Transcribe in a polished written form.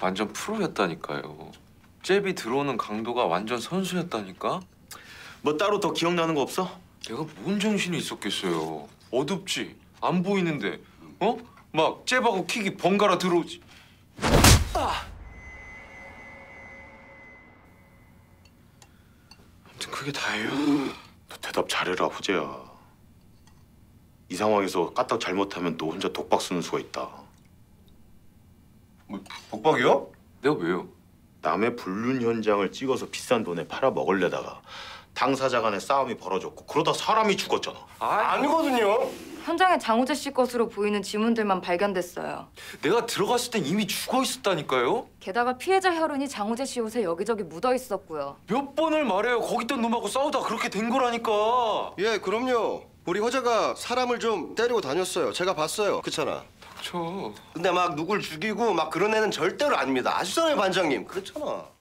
완전 프로였다니까요. 잽이 들어오는 강도가 완전 선수였다니까. 뭐 따로 더 기억나는 거 없어? 내가 뭔 정신이 있었겠어요. 어둡지, 안 보이는데 어? 막 잽하고 킥이 번갈아 들어오지. 아! 아무튼 그게 다예요. 너 대답 잘해라, 후재야. 이 상황에서 까딱 잘못하면 너 혼자 독박 쓰는 수가 있다. 뭐 독박이요? 내가 왜요? 남의 불륜 현장을 찍어서 비싼 돈에 팔아 먹으려다가 당사자 간의 싸움이 벌어졌고 그러다 사람이 죽었잖아. 아니거든요. 현장에 장우재 씨 것으로 보이는 지문들만 발견됐어요. 내가 들어갔을 땐 이미 죽어 있었다니까요. 게다가 피해자 혈흔이 장우재 씨 옷에 여기저기 묻어 있었고요. 몇 번을 말해요. 거기 있던 놈하고 싸우다 그렇게 된 거라니까. 예, 그럼요. 우리 허재가 사람을 좀 때리고 다녔어요. 제가 봤어요. 그렇잖아. 닥쳐. 근데 막 누굴 죽이고 막 그런 애는 절대로 아닙니다. 아시잖아요, 반장님. 그렇잖아.